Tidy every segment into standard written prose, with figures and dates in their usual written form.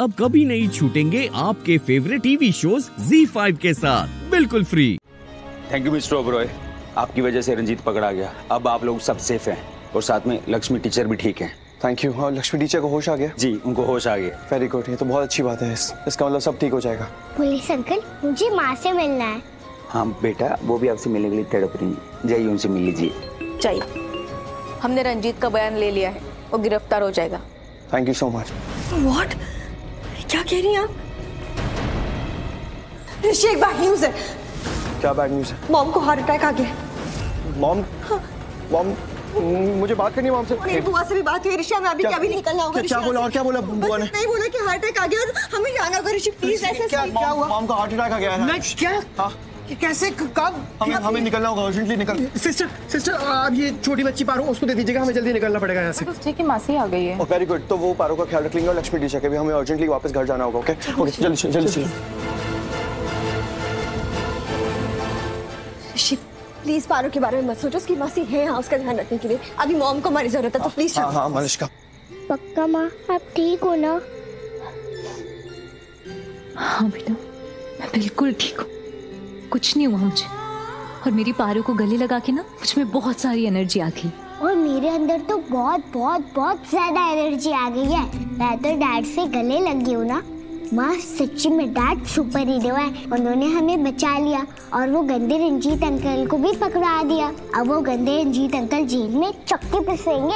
अब कभी नहीं छूटेंगे आपके फेवरेट टीवी शोज ZEE5 के साथ बिल्कुल free. Thank you mister Oberoi, आपकी वजह से रंजीत पकड़ा गया। अब आप लोग सब सेफ हैं और साथ में लक्ष्मी टीचर भी ठीक हैं। Thank you. और लक्ष्मी टीचर को होश आ गया? जी, उनको होश आ गया। वेरी गुड, ये तो बहुत अच्छी बात है। इसका मतलब सब ठीक हो जाएगा। पुलिस अंकल, मुझे माँ से मिलना है। हाँ बेटा, वो भी आपसे मिलने के लिए तड़प रही है। जाइए उनसे मिल लीजिए। चाहिए, हमने रंजीत का बयान ले लिया है, वो गिरफ्तार हो जाएगा। Thank you so much. What, क्या कह रही हैं आप? ऋषि, एक बैड न्यूज है। क्या बैड न्यूज है? मॉम को हार्ट अटैक आ गया। मॉम? हाँ। मॉम, मुझे बात करनी है मॉम से। नहीं, बुआ से भी बात हुई ऋषि, हमें अभी क्या भी निकलना होगा। क्या बोला और क्या बोला बुआ ने? नहीं बोला कि हार्ट अटैक आ गया, हमें जाना होगा ऋषि प्लीज। ऐसा क्या हुआ? मॉम को हार्ट अटैक आ गया। नेक्स्ट क्या? कैसे, कब? हमें निकलना होगा, अर्जेंटली निकल। सिस्टर, आप ये छोटी बच्ची पारो, उसको दे दीजिएगा, हमें जल्दी निकलना पड़ेगा यहाँ से। ठीक है, मासी आ गई है। वेरी गुड, तो वो पारो का ख्याल रख लेंगे और लक्ष्मी टीचर के भी। हमें अर्जेंटली वापस घर जाना होगा। ओके, जल्दी जल्दी। प्लीज पारो के बारे में मत सोचो, उसकी मासी है यहाँ, उसका ध्यान रखने के लिए। अभी मॉम को हमारी जरूरत है, तो प्लीज। हाँ मलिश्का, पक्का माँ आप ठीक हो ना? हाँ बेटा, मैं बिल्कुल ठीक हूँ, कुछ नहीं हुआ मुझे। और मेरी पारो को गले लगा के ना मुझ में बहुत सारी एनर्जी आ गई। और मेरे अंदर तो बहुत बहुत बहुत ज्यादा एनर्जी आ गई है। मैं तो डैड से गले लगी हूँ ना माँ, सच्ची में डैड सुपर हीरो है। उन्होंने हमें बचा लिया और वो गंदे रंजीत अंकल को भी पकड़ा दिया। अब वो गंदे रंजीत अंकल जेल में चक्की पिसेंगे,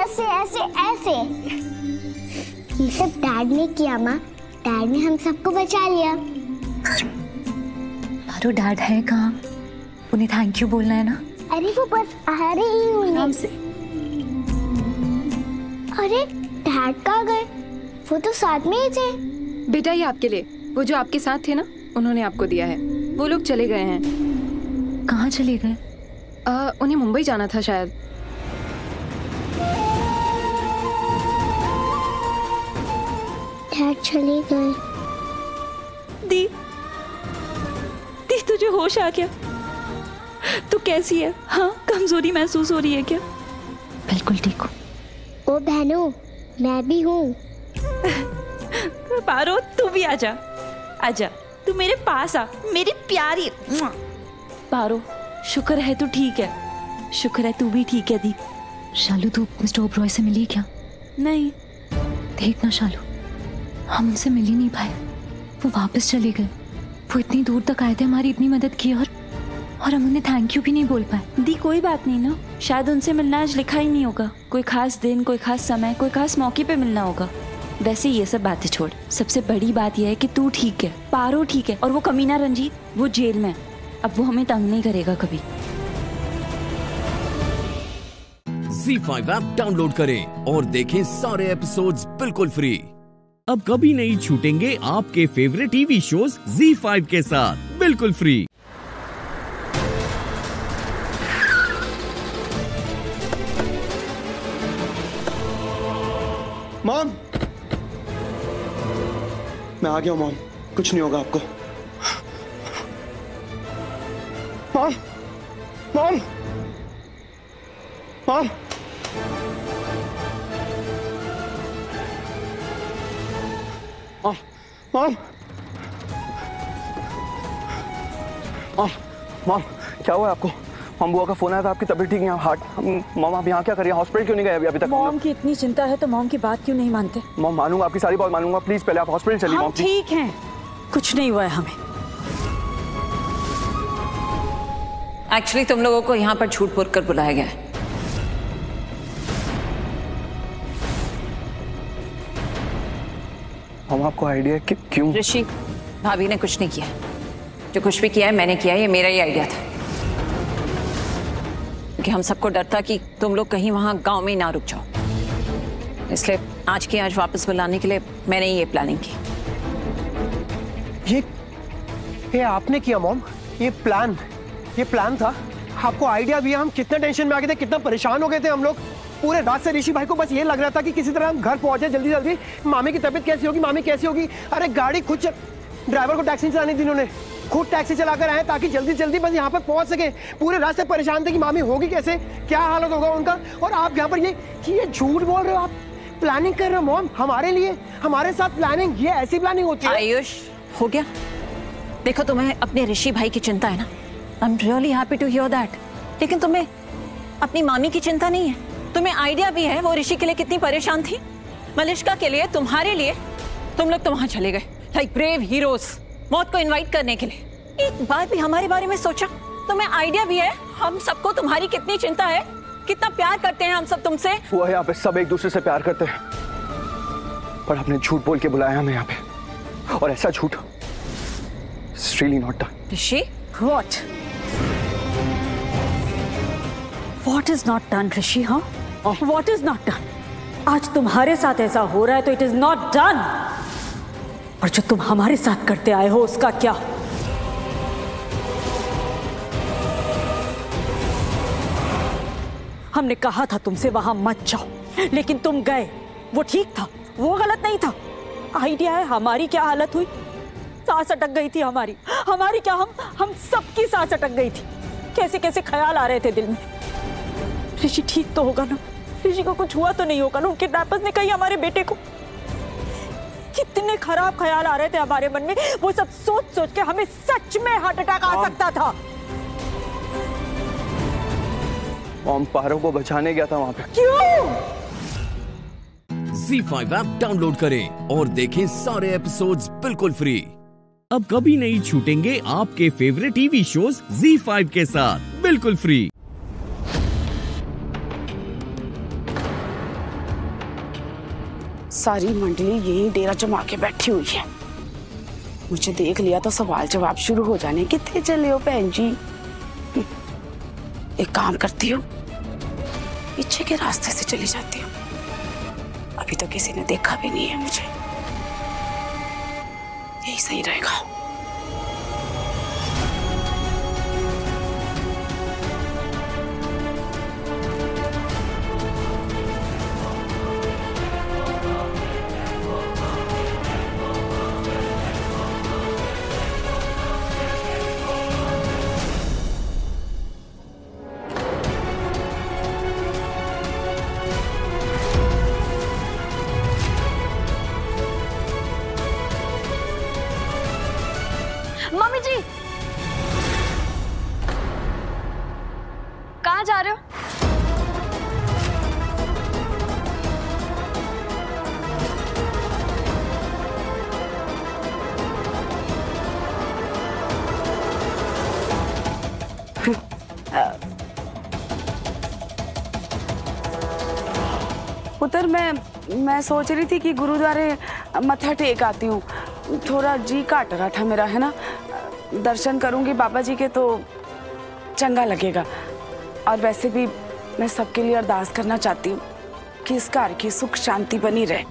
ऐसे ऐसे ऐसे। ये सब डैड ने किया माँ, डैड ने हम सबको बचा लिया। तो डैड है कहाँ? उन्हें थैंक यू बोलना है ना। अरे वो बस आ रहे ही होंगे से। अरे डैड कहाँ गए? वो तो साथ में ही थे। बेटा ये आपके लिए, वो जो आपके साथ थे ना उन्होंने आपको दिया है। वो लोग चले गए हैं। कहाँ चले गए? उन्हें मुंबई जाना था शायद। डैड चले गए। दी, तुझे होश आ गया? तू कैसी है? हाँ, कमजोरी महसूस हो रही है क्या? बिल्कुल ठीक हूँ। ओ बहनों, मैं भी हूँ। पारो तू भी आजा, आजा तू मेरे पास आ मेरी प्यारी। पारो शुक्र है तू ठीक है, शुक्र है तू भी ठीक है। दीप, शालू तू मिस्टर ओब्रॉय से मिली क्या? नहीं। देखना शालू, हम उनसे मिल ही नहीं पाए, वो वापस चले गए। वो इतनी दूर तक आए थे, हमारी इतनी मदद की और हम उन्हें थैंक यू भी नहीं बोल पाए। दी कोई बात नहीं ना, शायद उनसे मिलना आज लिखा ही नहीं होगा। कोई खास दिन, कोई खास समय, कोई खास मौके पे मिलना होगा। वैसे ये सब बातें छोड़, सबसे बड़ी बात यह है कि तू ठीक है, पारो ठीक है, और वो कमीना रंजीत वो जेल में। अब वो हमें तंग नहीं करेगा कभी। ZEE5 ऐप डाउनलोड करें और देखें सारे एपिसोड्स बिल्कुल फ्री। अब कभी नहीं छूटेंगे आपके फेवरेट टीवी शोज ZEE5 के साथ बिल्कुल फ्री। मॉम, मैं आ गया हूँ मॉम, कुछ नहीं होगा आपको। Mom mom mom, mom mom mom, क्या हुआ आपको? मॉम बुआ का फोन आया था, आपकी तबीयत ठीक नहीं है, हार्ट। मॉम आप यहाँ क्या कर रही हैं? हॉस्पिटल क्यों नहीं गए अभी तक? मॉम की इतनी चिंता है तो मॉम की बात क्यों नहीं मानते? मॉम मानूंगा, आपकी सारी बात मानूंगा, प्लीज पहले आप हॉस्पिटल चलिए। मॉम ठीक है, कुछ नहीं हुआ है हमें। एक्चुअली तुम लोगों को यहाँ पर झूठ बोल कर बुलाया गया है। हम आपको आइडिया कि क्यों? ऋषि, भाभी ने कुछ नहीं किया, जो कुछ भी किया है मैंने किया है, ये मेरा ही आइडिया था। क्योंकि हम सबको डर था कि तुम लोग कहीं वहाँ गांव में ना रुक जाओ, इसलिए आज के आज वापस बुलाने के लिए मैंने ये प्लानिंग की। ये आपने किया मॉम? ये प्लान था? आपको आइडिया भी है? हम कितना टेंशन में आ गए थे, कितना परेशान हो गए थे हम लोग। पूरे रात से ऋषि भाई को बस ये लग रहा था कि किसी तरह हम घर पहुंचे जल्दी जल्दी। मामी की तबीयत कैसी होगी, मामी कैसी होगी। अरे गाड़ी खुद ड्राइवर को टैक्सी चलाने दी उन्होंने, खुद टैक्सी चलाकर आए ताकि जल्दी जल्दी बस यहाँ पर पहुंच सके। पूरे रात से परेशान थे कि मामी होगी कैसे, क्या हालत होगा उनका। और आप यहाँ पर ये झूठ बोल रहे हो आप। प्लानिंग कर रहे हो मॉम हमारे लिए, हमारे साथ प्लानिंग, ये ऐसी प्लानिंग होती है। आयुष हो गया, देखो तुम्हें अपने ऋषि भाई की चिंता है ना, I am really happy to hear that, लेकिन तुम्हें अपनी मामी की चिंता नहीं है। तुम्हें आइडिया भी है वो ऋषि के लिए कितनी परेशान थी, मलिश्का के लिए, तुम्हारे लिए। तुम लोग तो वहाँ चले गए लाइक ब्रेव हीरोज, मौत को इन्वाइट करने के लिए। एक बार भी हमारे बारे में सोचा? तुम्हें आइडिया भी है हम सबको तुम्हारी कितनी चिंता है, कितना प्यार करते हैं हम सब तुमसे। वो है यहाँ पे सब एक दूसरे से प्यार करते हैं, पर आपने झूठ बोल के बुलाया हमें यहाँ पे, और ऐसा झूठ really not done. Rishi, what? What is not done, ऋषि? हाँ? What is not done? आज तुम्हारे साथ ऐसा हो रहा है तो it is not done. और जो तुम हमारे साथ करते आए हो उसका क्या? हमने कहा था तुमसे वहां मत जाओ, लेकिन तुम गए। वो ठीक था, वो गलत नहीं था। आइडिया है हमारी क्या हालत हुई? सांस अटक गई थी हमारी, हमारी क्या हम सबकी सांस अटक गई थी। कैसे कैसे ख्याल आ रहे थे दिल में। ऋषि ठीक तो होगा ना, ऋषि को कुछ हुआ तो नहीं होगा ना, उनके डायपर्स ने कहीं हमारे बेटे को। कितने खराब ख्याल आ रहे थे हमारे मन में, वो सब सोच सोच के हमें सच में हार्ट अटैक आ सकता था। मॉम पारो को बचाने गया था वहाँ पे। क्यों? ZEE5 ऐप डाउनलोड करें और देखें सारे एपिसोड्स बिल्कुल फ्री। अब कभी नहीं छूटेंगे आपके फेवरेट टीवी शोज ZEE5 के साथ बिल्कुल फ्री। सारी मंडली यही डेरा जमा के बैठी हुई है। मुझे देख लिया तो सवाल जवाब शुरू हो जाने। कितने चले हो बहन जी? एक काम करती हो, पीछे के रास्ते से चली जाती हो। अभी तो किसी ने देखा भी नहीं है मुझे, यही सही रहेगा। पुत्र मैं सोच रही थी कि गुरुद्वारे मत्था टेक आती हूँ, थोड़ा जी काट रहा था मेरा, है ना। दर्शन करूँगी बाबा जी के तो चंगा लगेगा। और वैसे भी मैं सबके लिए अरदास करना चाहती हूँ कि इस कार की सुख शांति बनी रहे।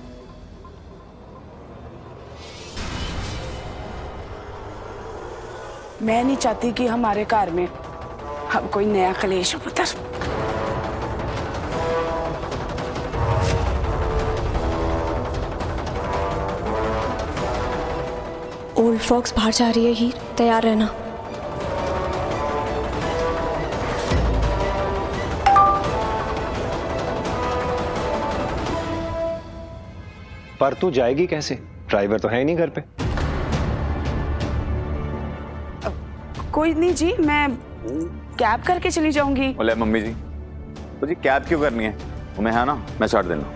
मैं नहीं चाहती कि हमारे कार में अब कोई नया कलेश हो पुत्र। ओल्ड फॉक्स बाहर जा रही है, ही तैयार रहना। पर तू जाएगी कैसे? ड्राइवर तो है ही नहीं घर पे। कोई नहीं जी, मैं कैब करके चली जाऊंगी। बोले मम्मी जी, मुझे कैब क्यों करनी है, तुम्हें है ना, मैं छोड़ देना।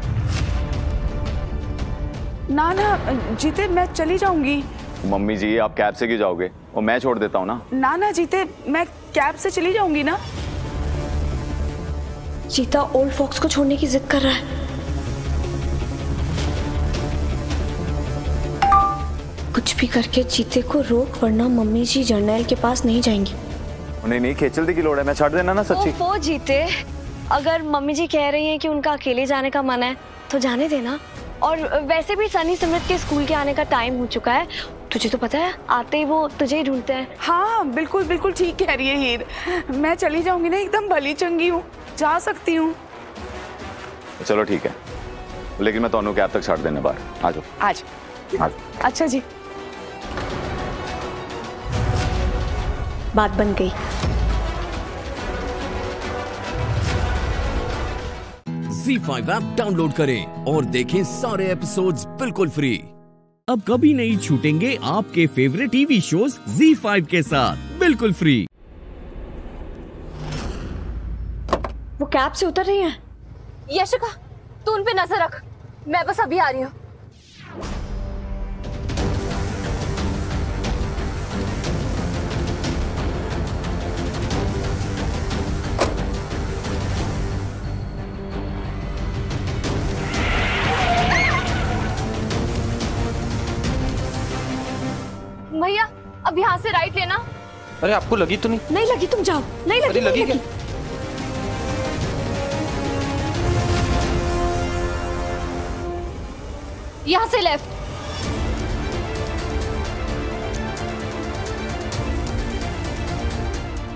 ना ना जीते, मैं चली जाऊंगी। मम्मी जी आप कैब से क्यों जाओगे, और मैं छोड़ देता हूँ ना। ना ना जीते, मैं कैब से चली जाऊंगी ना। जीता ओल्ड फॉक्स को छोड़ने की जिद कर रहा है। कुछ भी करके जीते को रोक, वरना मम्मी जी जनरल के पास नहीं जाएंगी। उन्हें नहीं खेचलती की लोड़ है, मैं छोड़ देना ना। सच्ची वो जीते, अगर मम्मी जी कह रही है कि उनका अकेले जाने का मन है तो जाने देना। और वैसे भी सनी सिमरत के स्कूल के आने का टाइम हो चुका है, तुझे तो पता है, आते ही वो तुझे ही ढूंढते हैं। हाँ बिल्कुल बिल्कुल ठीक कह रही है हीर, मैं चली जाऊंगी ना, एकदम भली चंगी हूँ, जा सकती हूँ। चलो ठीक है, लेकिन मैं दोनों कैब तक छाड़ देने बाहर आ जाओ। आज अच्छा जी, बात बन गई। ZEE5 ऐप डाउनलोड करें और देखें सारे एपिसोड्स बिल्कुल फ्री। अब कभी नहीं छूटेंगे आपके फेवरेट टीवी शोज ZEE5 के साथ बिल्कुल फ्री। वो कैब से उतर रही है। यशिका, तू उन पे नजर रख, मैं बस अभी आ रही हूँ। भैया, अब यहाँ से राइट लेना। अरे आपको लगी तो नहीं? नहीं लगी, तुम जाओ। नहीं लगी, लगी क्या? यहाँ से लेफ्ट।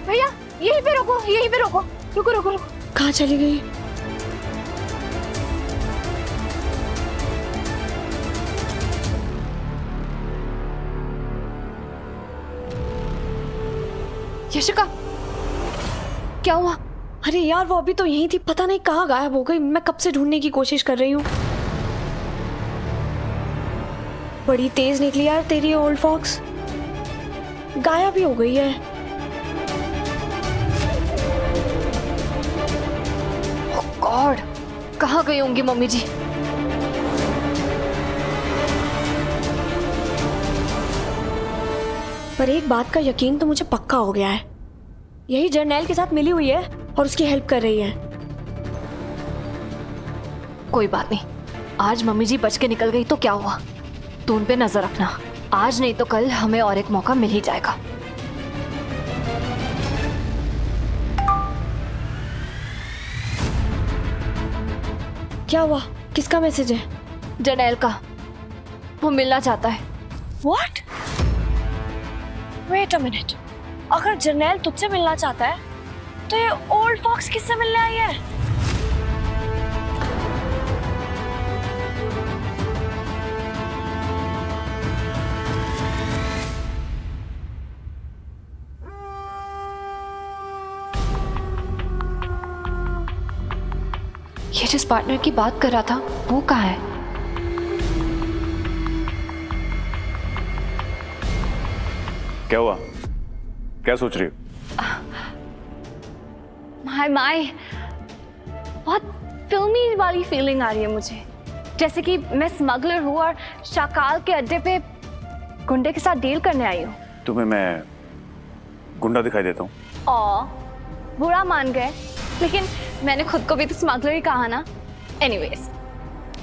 भैया यहीं पे रोको, यहीं पे रोको। रुको रुको रुको, कहाँ चली गई? यशिका, क्या हुआ? अरे यार, वो अभी तो यहीं थी, पता नहीं कहाँ गायब हो गई। मैं कब से ढूंढने की कोशिश कर रही हूँ। बड़ी तेज निकली यार तेरी ओल्ड फॉक्स, गायब भी हो गई है। ओह गॉड, कहाँ गई होंगी मम्मी जी? पर एक बात का यकीन तो मुझे पक्का हो गया है, यही जनरल के साथ मिली हुई है और उसकी हेल्प कर रही है। कोई बात नहीं, आज मम्मी जी बच के निकल गई तो क्या हुआ। तो उन पे नजर रखना, आज नहीं तो कल हमें और एक मौका मिल ही जाएगा। क्या हुआ? किसका मैसेज है? जनरल का, वो मिलना चाहता है। What? Wait a minute. अगर जनरल तुझसे मिलना चाहता है तो ये ओल्ड फॉक्स किससे मिलने आई है? ये जिस पार्टनर की बात कर रहा था वो कहाँ है? क्या हुआ? क्या सोच रही हो? माय बहुत फिल्मी वाली फीलिंग आ रही है मुझे, जैसे कि मैं स्मगलर हूँ और शाकाल के अड्डे पे गुंडे के साथ डील करने आई हूँ। तुम्हें मैं गुंडा दिखाई देता हूँ? ओ, बुरा मान गए, लेकिन मैंने खुद को भी तो स्मगलर ही कहा ना। एनीवेज,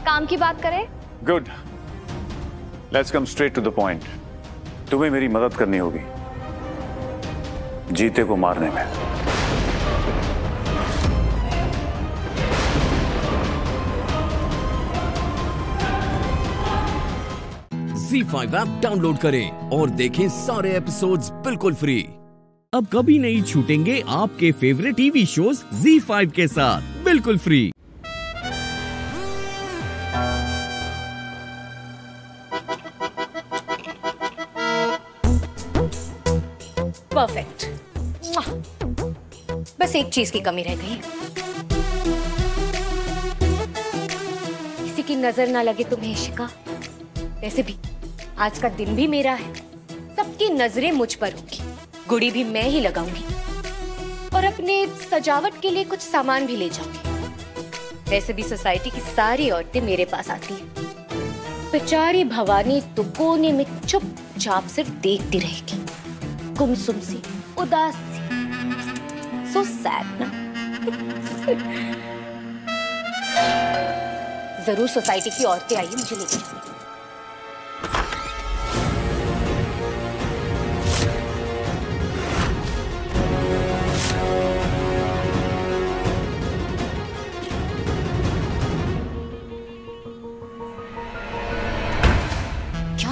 काम की बात करें। Good, let's come straight to the point. तुम्हें मेरी मदद करनी होगी जीते को मारने में। ZEE5 ऐप डाउनलोड करें और देखें सारे एपिसोड्स बिल्कुल फ्री। अब कभी नहीं छूटेंगे आपके फेवरेट टीवी शोज ZEE5 के साथ बिल्कुल फ्री। परफेक्ट, बस एक चीज की कमी रह गई, किसी की नजर ना लगे तुम्हें यशिका। वैसे भी आज का दिन भी मेरा है, सबकी नजरें मुझ पर होंगी, गुड़ी भी मैं ही लगाऊंगी और अपने सजावट के लिए कुछ सामान भी ले जाऊंगी। वैसे भी सोसाइटी की सारी औरतें मेरे पास आती हैं। बेचारी भवानी तो कोने में चुपचाप सिर्फ देखती रहेगी, गुमसुम सी, उदास सी। सो सैड ना। जरूर सोसाइटी की औरतें आई, मुझे लेके जाएंगी।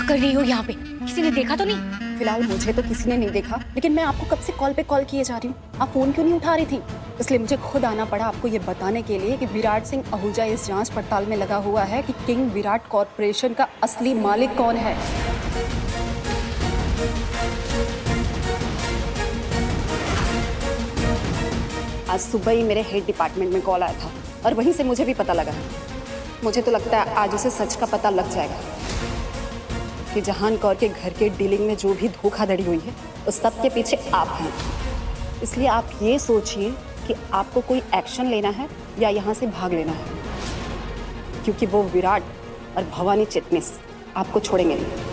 कर रही हो यहाँ पे? किसी ने देखा तो नहीं? फिलहाल मुझे तो किसी ने नहीं देखा, लेकिन मैं आपको कब से कॉल पे कॉल किए जा रही हूँ, आप फोन क्यों नहीं उठा रही थी? इसलिए मुझे खुद आना पड़ा आपको ये बताने के लिए कि विराट सिंह आहूजा इस जांच पड़ताल में लगा हुआ है कि किंग विराट कॉर्पोरेशन का असली मालिक कौन है। आज सुबह ही मेरे हेड डिपार्टमेंट में कॉल आया था, और वहीं से मुझे भी पता लगा। मुझे तो लगता है आज उसे सच का पता लग जाएगा कि जहान कौर के घर के डीलिंग में जो भी धोखाधड़ी हुई है उस सब के पीछे आप हैं। इसलिए आप ये सोचिए कि आपको कोई एक्शन लेना है या यहाँ से भाग लेना है, क्योंकि वो विराट और भवानी चिटनेस आपको छोड़ेंगे नहीं।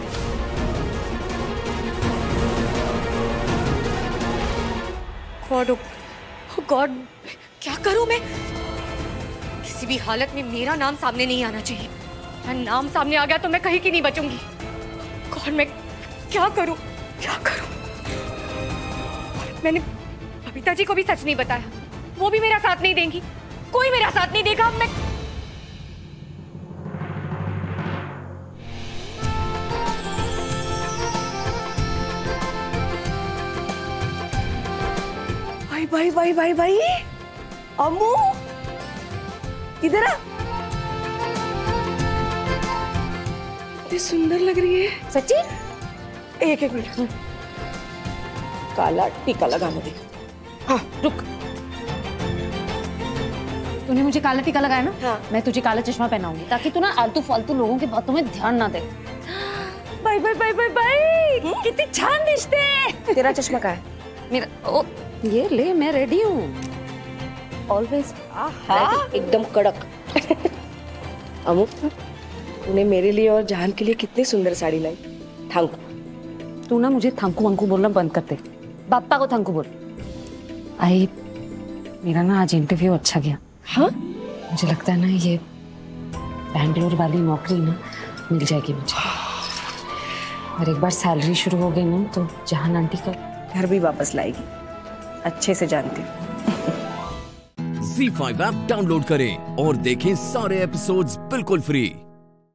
गॉड, क्या करूं मैं? किसी भी हालत में मेरा नाम सामने नहीं आना चाहिए। मेरा नाम सामने आ गया तो मैं कहीं की नहीं बचूंगी। गॉड, मैं क्या करूं? क्या करूं? मैंने बबीता जी को भी सच नहीं बताया, वो भी मेरा साथ नहीं देंगी। कोई मेरा साथ नहीं देगा। मैं भाई भाई भाई भाई अम्मू इधर आ, इतनी सुंदर लग रही है सच्ची। एक एक मिनट, काला टीका लगाने दे। हाँ रुक, तूने मुझे काला टीका लगाया ना? हाँ। मैं तुझे काला चश्मा पहनाऊंगी ताकि तू ना आलतू फालतू लोगों की बातों में ध्यान ना दे। भाई भाई भाई भाई भाई कितनी छान दिखते हैं। तेरा चश्मा कहाँ है? मेरा ओ ये ले, मैं रेडी हूँ। ऑलवेज एकदम कड़क। अमू तूने मेरे लिए और जहान के लिए कितनी सुंदर साड़ी लाई। Thank you. तू ना मुझे थैंक यू वंकू बोलना बंद करते, बाप्पा को थैंक यू बोल। आई मेरा ना आज इंटरव्यू अच्छा गया। हाँ मुझे लगता है ना ये बैंगलोर वाली नौकरी ना मिल जाएगी मुझे। और एक बार सैलरी शुरू हो गई ना तो जहान आंटी का घर भी वापस लाएगी, अच्छे से जानती हूँ। ZEE5 ऐप डाउनलोड करें और देखें सारे एपिसोड्स बिल्कुल फ्री।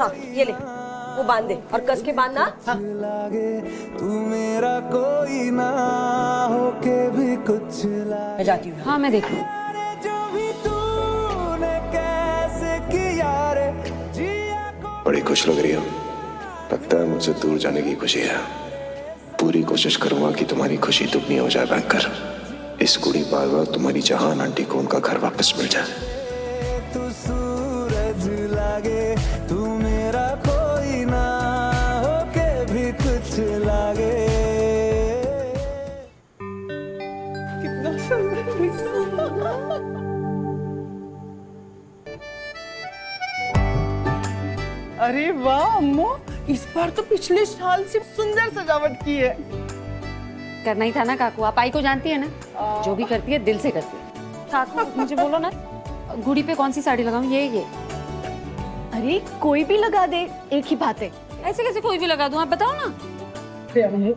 हाँ, ये ले, वो बांध दे और कस के बांधना। हाँ। मैं जाती हूँ। हाँ मैं देखूँ। बड़ी खुश लग रही हो, लगता है मुझसे दूर जाने की खुशी है। पूरी कोशिश करूँगा कि तुम्हारी खुशी दुगनी हो जाए भयंकर। इस कुड़ी बार बार तुम्हारी जहान आंटी को उनका घर वापस मिल जाए। अरे वाह अम्मू, इस बार तो पिछले साल से सुंदर सजावट की है। करना ही था ना काकू, आप आई को जानती है ना, जो भी करती है दिल से करती है। काकू मुझे बोलो ना, गुड़ी पे कौन सी साड़ी लगाऊं? ये अरे कोई भी लगा दे, एक ही बात है। ऐसे कैसे कोई भी लगा दूं, आप बताओ ना। अरे अम्मू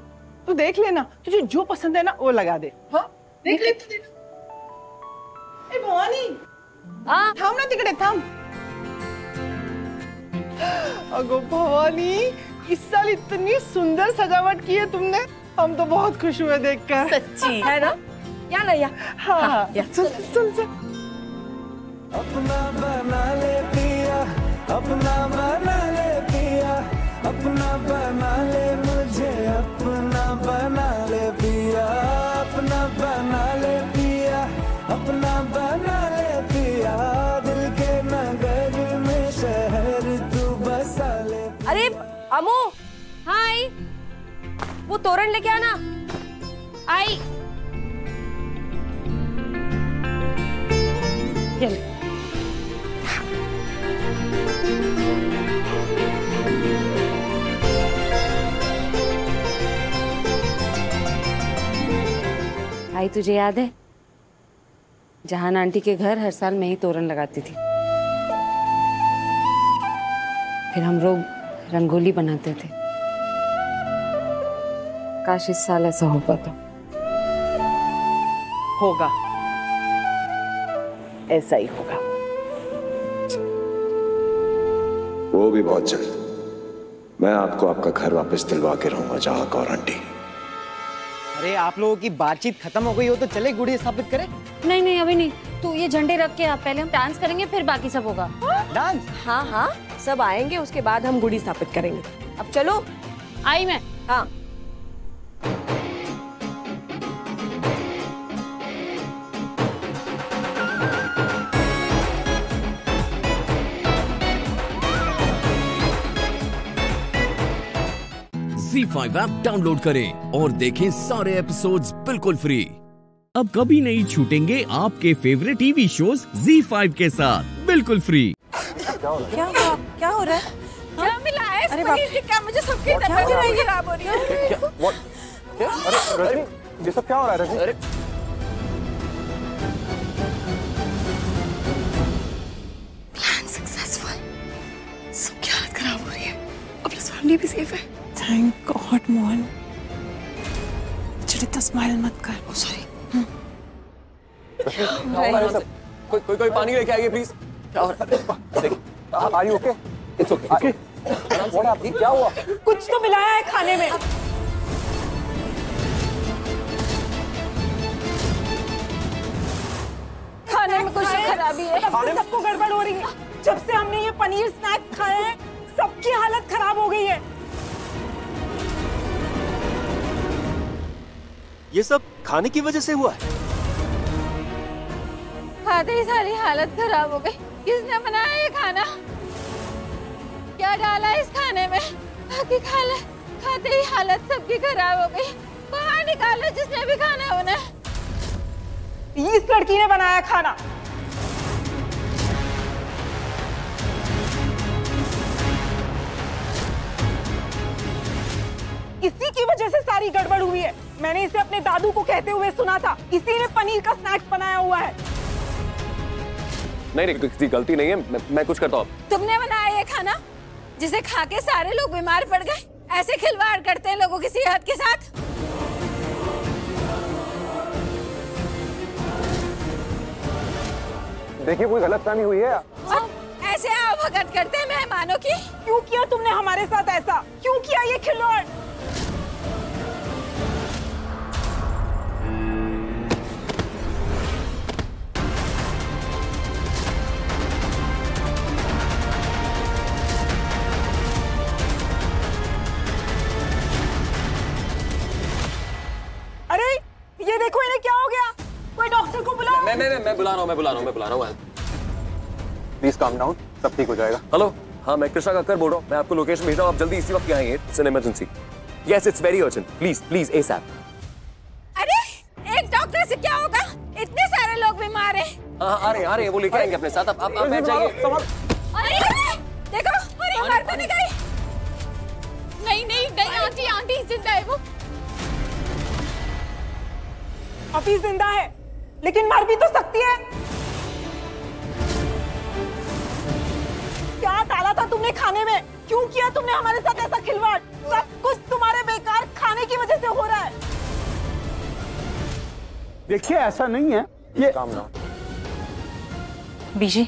तू देख लेना, तुझे जो पसंद है ना वो लगा दे। हाँ देख ले। ए भवानी थाम ना, तिकड़े थाम। अगो भवानी, इस साल इतनी सुंदर सजावट की है तुमने, हम तो बहुत खुश हुए देखकर। सच्ची है ना? या ना या। हाँ, हाँ, या। चल, चल, चल। अपना बना ले पिया, अपना बना ले पिया, अपना बना ले मुझे, अपना बना ले पिया, अपना बना ले पिया, अपना बना ले पिया, दिल के नगर में शहर। अरे अमू, हाय, वो तोरण लेके आना। आई चल। आई तुझे याद है जहान आंटी के घर हर साल मैं ही तोरण लगाती थी, फिर हम लोग रंगोली बनाते थे। काश इस साल ऐसा हो पाता। होगा, ऐसा ही होगा। वो भी बहुत जल्द। मैं आपको आपका घर वापस दिलवा के रहूंगा जहां कौर आंटी। अरे आप लोगों की बातचीत खत्म हो गई हो तो चले गुड़ी स्थापित करें? नहीं नहीं अभी नहीं, तो ये झंडे रख के आप पहले हम डांस करेंगे फिर बाकी सब होगा। डांस? हाँ हाँ सब आएंगे उसके बाद हम गुड़ी स्थापित करेंगे। अब चलो आई मैं। हाँ ZEE5 ऐप डाउनलोड करें और देखें सारे एपिसोड्स बिल्कुल फ्री। अब कभी नहीं छूटेंगे आपके फेवरेट टीवी शोज ZEE5 के साथ बिल्कुल फ्री। क्या हो रहा है? क्या मिला है? अरे क्या मुझे सबकी तबीयत खराब हो रही है। क्या? अरे ये सब क्या हो रहा है? अरे प्लान सक्सेसफुल। सब क्या हालत खराब हो रही है। अपनी फैमिली भी सेफ है। Thank God, Mohan. चिढ़ता स्माइल मत कर। Oh sorry. कोई पानी लेके आइए please. Are you okay? It's okay. Okay. What happened? क्या हुआ? कुछ तो मिलाया है खाने में। खाने में कुछ खराबी है। सबको गड़बड़ हो रही है। जब से हमने ये पनीर स्नैक्स खाए हैं, सबकी हालत खराब हो गई है। ये सब खाने की वजह से हुआ है। खाते ही सारी हालत खराब हो गई। किसने बनाया ये खाना? क्या डाला इस खाने में? बाकी खाते ही हालत सबकी खराब हो गई। बाहर निकालो जिसने भी खाना बना। इस लड़की ने बनाया खाना। इसी की वजह से सारी गड़बड़ हुई है। मैंने इसे अपने दादू को कहते हुए सुना था। इसी ने पनीर का स्नैक्स बनाया हुआ है। नहीं किसी गलती नहीं है। मैं कुछ करता हूँ। तुमने बनाया ये खाना जिसे खा के सारे लोग बीमार पड़ गए। ऐसे खिलवाड़ करते हैं लोगों की सेहत के साथ। देखिए कोई गलतफहमी हुई है। ऐसे आप हरकत करते हैं मेहमानों की। क्यों किया तुमने हमारे साथ ऐसा? क्यों किया ये खिलवाड़? मैं बुला रहा हूँ। प्लीज काम डाउन, सब ठीक हो जाएगा। हेलो हाँ मैं कृष्णा काकर बोल रहा हूँ। मैं आपको लोकेशन भेज रहा हूँ, आप जल्दी इसी वक्त आएंगे। It's an emergency. Yes it's very urgent. Please please ASAP. अरे एक डॉक्टर से क्या होगा? इतने सारे लोग बीमार हैं। अरे वो लेके आएंगे अपने साथ। आप बैठ जाइए। देखो मर तो नहीं गई। नहीं आंटी जिंदा है। वो अभी जिंदा है लेकिन मर भी तो सकती है। क्या डाला था तुमने खाने में? क्यों किया तुमने हमारे साथ ऐसा खिलवाड़? सब कुछ तुम्हारे बेकार खाने की वजह से हो रहा है। देखिए ऐसा नहीं है ये काम ना। बीजी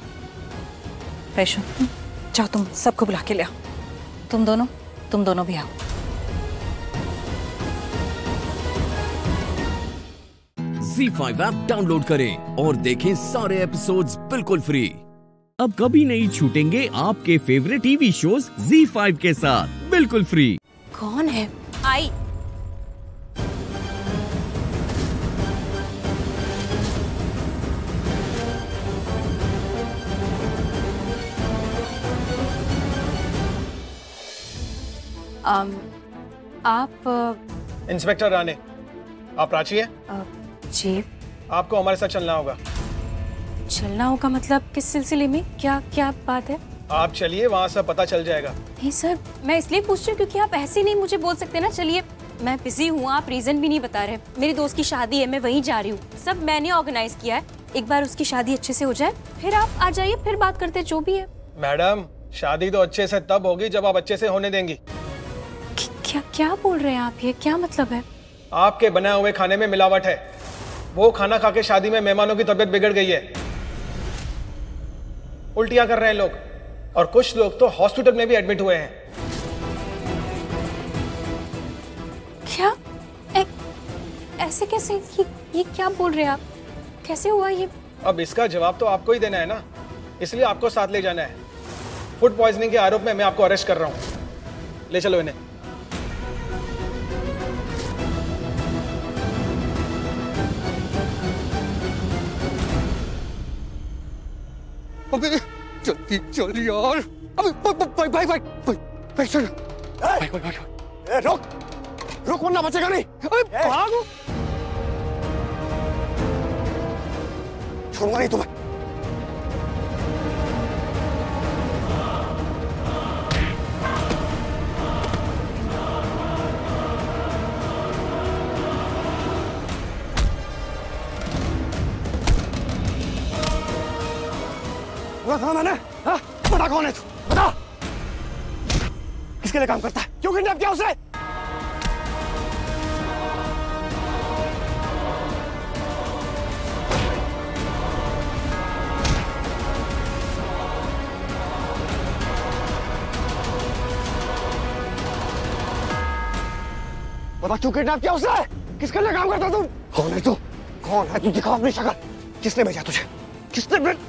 वैशु जाओ तुम सबको बुला के ले आओ। तुम दोनों भी आओ। ZEE5 ऐप डाउनलोड करें और देखें सारे एपिसोड्स बिल्कुल फ्री। अब कभी नहीं छूटेंगे आपके फेवरेट टीवी शोज ZEE5 के साथ बिल्कुल फ्री। कौन है? आई आप इंस्पेक्टर राने। आप रांची है? जी आपको हमारे साथ चलना होगा। चलना होगा मतलब किस सिलसिले में? क्या बात है? आप चलिए वहाँ सब पता चल जाएगा। नहीं सर मैं इसलिए पूछ रही हूँ क्योंकि आप ऐसे नहीं मुझे बोल सकते ना चलिए। मैं बिजी हूँ, आप रीजन भी नहीं बता रहे। मेरी दोस्त की शादी है, मैं वहीं जा रही हूँ। सब मैंने ऑर्गेनाइज किया है। एक बार उसकी शादी अच्छे से हो जाए फिर आप आ जाइए, फिर बात करते जो भी है। मैडम शादी तो अच्छे से तब होगी जब आप अच्छे से होने देंगी। क्या बोल रहे हैं आप? ये क्या मतलब है? आपके बनाए हुए खाने में मिलावट है। वो खाना खा के शादी में मेहमानों की तबीयत बिगड़ गई है, उल्टियां कर रहे हैं लोग, और कुछ लोग तो हॉस्पिटल में भी एडमिट हुए हैं। क्या ऐसे कैसे? ये क्या बोल रहे हैं आप? कैसे हुआ ये? अब इसका जवाब तो आपको ही देना है ना, इसलिए आपको साथ ले जाना है। फूड पॉइजनिंग के आरोप में मैं आपको अरेस्ट कर रहा हूँ, ले चलो इन्हें। अबे जल्दी चल यार, अबे भाई भाई भाई चल, भाई भाई भाई रोक वरना बचेगा नहीं। अबे भागो, छोड़ूंगा नहीं तुम्हें। मैंने बता कौन है तू? बता किसके लिए काम करता है? क्यों किडनैप किया उसे? बता क्यों किडनैप किया उसे? किसके लिए काम करता तू? कौन है तू? कौन है तू? दिखा अपनी शक्ल। किसने भेजा तुझे? किसने भेजा?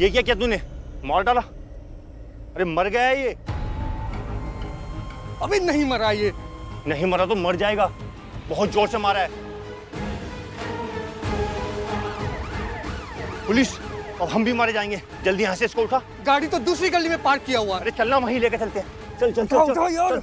ये क्या किया तूने? मार डाला? अरे मर गया है ये? अभी नहीं मरा ये। नहीं मरा तो मर जाएगा, बहुत जोर से मारा है। पुलिस, अब हम भी मारे जाएंगे। जल्दी यहाँ से इसको उठा। गाड़ी तो दूसरी गली में पार्क किया हुआ। अरे चलना, वहीं लेकर चलते हैं। चल चल चल, चल, चल यार।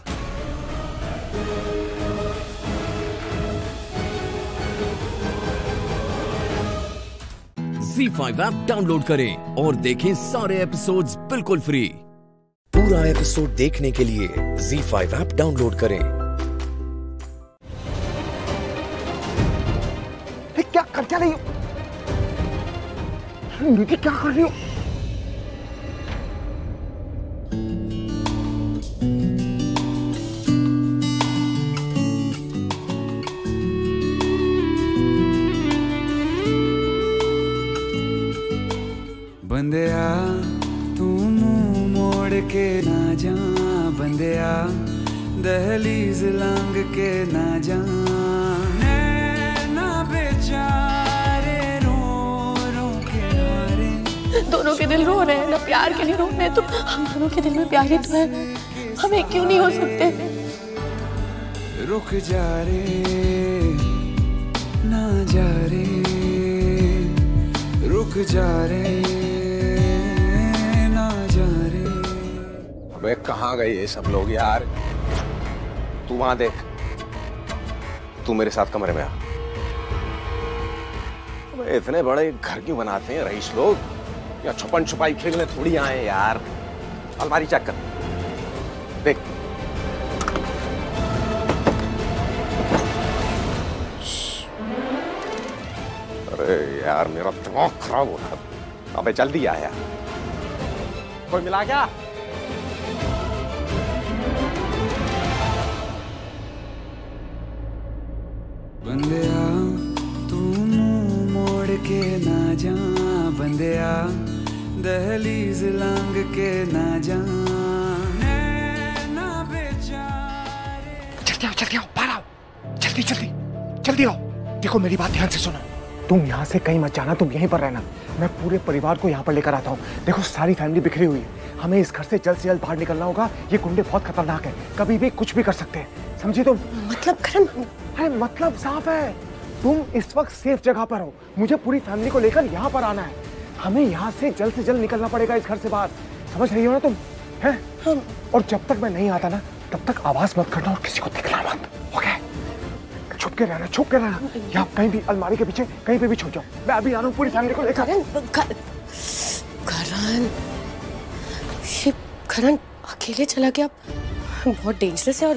ZEE5 ऐप डाउनलोड करें और देखें सारे एपिसोड्स बिल्कुल फ्री। पूरा एपिसोड देखने के लिए ZEE5 ऐप डाउनलोड करें। क्या कर रही हो? नीचे क्या कर रही हो? बंदिया तू मुंह मोड़ के ना जा, बंदिया दहलीज लांग के ना जा, ना बेचारे रो रो के रो। दोनों के दिल रो रहे हैं ना, प्यार के लिए रो रहे हैं। तो हम दोनों के दिल में प्यार ही तो है, हमें क्यों नहीं हो सकते? रुक जा रे ना जा रे, रुक जा रे कहाँ गए ये सब लोग यार? तू वहां देख, तू मेरे साथ कमरे में आ। इतने बड़े घर क्यों बनाते हैं रईस लोग? या छुपन छुपाई खेलने थोड़ी आए यार। अलमारी चेक कर, देख। अरे यार मेरा दिमाग खराब हो रहा है। अबे जल्दी आया, कोई मिला क्या? बंदिया तू मुंह मोड़ के ना जा, बंदिया दहलीज लांग के ना जा, ना बेचारे। जल्दी आओ, बाहर आओ, जल्दी जल्दी जल्दी आओ। देखो मेरी बात ध्यान से सुनो, तुम यहाँ से कहीं मत जाना, तुम यहीं पर रहना। मैं पूरे परिवार को यहाँ पर लेकर आता हूँ। देखो सारी फैमिली बिखरी हुई है, हमें इस घर से जल्द बाहर निकलना होगा। ये गुंडे बहुत खतरनाक हैं, कभी भी कुछ भी कर सकते हैं, समझी तुम? मतलब करण, अरे मतलब साफ है, तुम इस वक्त सेफ जगह पर हो। मुझे पूरी फैमिली को लेकर यहाँ पर आना है, हमें यहाँ से जल्द निकलना पड़ेगा इस घर से बाहर, समझ रही हो ना तुम? है? और जब तक मैं नहीं आता ना तब तक आवाज मत करना और किसी को दिखला मत, ओके? छुप के रहना, छुप के रहना, या कहीं भी अलमारी के पीछे कहीं पे भी छुप जाओ। मैं अभी आ रहा हूँ पूरी फैमिली को लेकर। करण अकेले चला गया, बहुत डेंजरस है। और